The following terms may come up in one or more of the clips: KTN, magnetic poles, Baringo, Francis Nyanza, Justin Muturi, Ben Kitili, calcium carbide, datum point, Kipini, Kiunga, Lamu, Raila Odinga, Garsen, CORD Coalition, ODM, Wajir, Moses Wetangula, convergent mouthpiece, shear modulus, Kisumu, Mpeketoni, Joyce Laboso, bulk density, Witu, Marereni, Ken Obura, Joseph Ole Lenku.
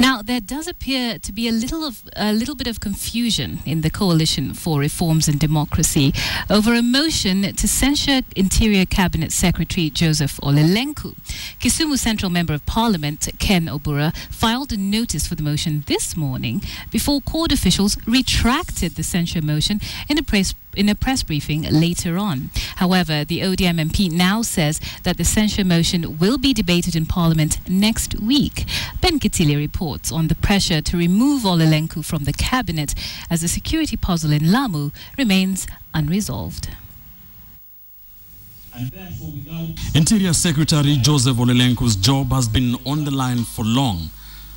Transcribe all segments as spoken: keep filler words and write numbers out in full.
Now, there does appear to be a little of a little bit of confusion in the Coalition for Reforms and Democracy over a motion to censure Interior Cabinet Secretary Joseph Ole Lenku. Kisumu Central Member of Parliament Ken Obura filed a notice for the motion this morning before C O R D officials retracted the censure motion in a press in a press briefing later on. However, the O D M M P now says that the censure motion will be debated in Parliament next week. Ben Kitili reports on the pressure to remove Ole Lenku from the cabinet as the security puzzle in Lamu remains unresolved. Interior Secretary Joseph Ole Lenku's job has been on the line for long,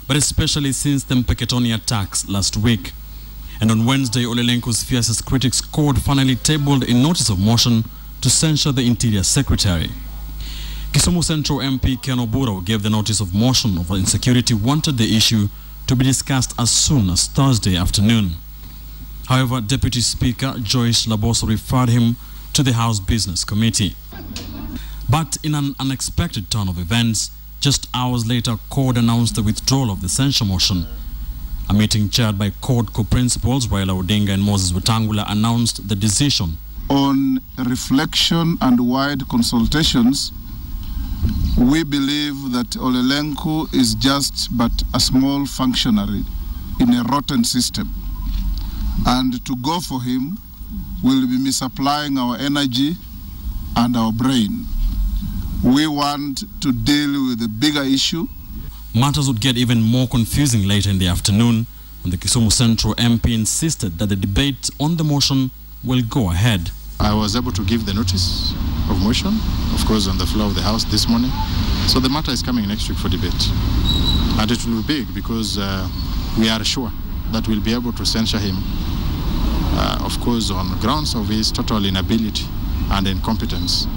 but especially since the Mpeketoni attacks last week. And on Wednesday, Ole Lenku's fiercest critics C O R D finally tabled a notice of motion to censure the Interior Secretary. Kisumu Central M P Ken Obura gave the notice of motion over insecurity, wanted the issue to be discussed as soon as Thursday afternoon. However, Deputy Speaker Joyce Laboso referred him to the House Business Committee. But in an unexpected turn of events, just hours later, C O R D announced the withdrawal of the censure motion. A meeting chaired by C O R D co-principals Raila Odinga and Moses Wetangula announced the decision. On reflection and wide consultations, we believe that Ole Lenku is just but a small functionary in a rotten system. And to go for him will be misapplying our energy and our brain. We want to deal with the bigger issue. Matters would get even more confusing later in the afternoon when the Kisumu Central M P insisted that the debate on the motion will go ahead. I was able to give the notice of motion, of course, on the floor of the House this morning. So the matter is coming next week for debate. And it will be big because uh, we are sure that we'll be able to censure him, uh, of course, on grounds of his total inability and incompetence.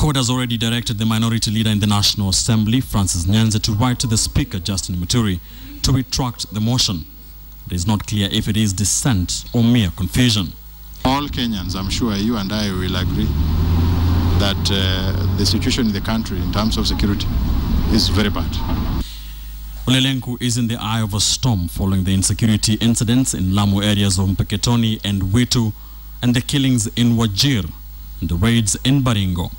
C O R D has already directed the minority leader in the National Assembly, Francis Nyanza, to write to the Speaker, Justin Muturi, to retract the motion. It is not clear if it is dissent or mere confusion. All Kenyans, I'm sure you and I will agree, that uh, the situation in the country in terms of security is very bad. Ole Lenku is in the eye of a storm following the insecurity incidents in Lamu areas of Mpeketoni and Witu, and the killings in Wajir and the raids in Baringo.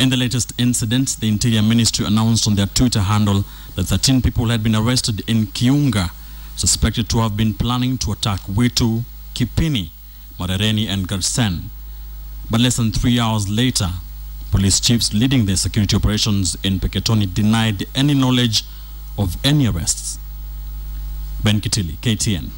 In the latest incidents, the Interior Ministry announced on their Twitter handle that thirteen people had been arrested in Kiunga, suspected to have been planning to attack Witu, Kipini, Marereni and Garsen. But less than three hours later, police chiefs leading their security operations in Mpeketoni denied any knowledge of any arrests. Ben Kitili, K T N.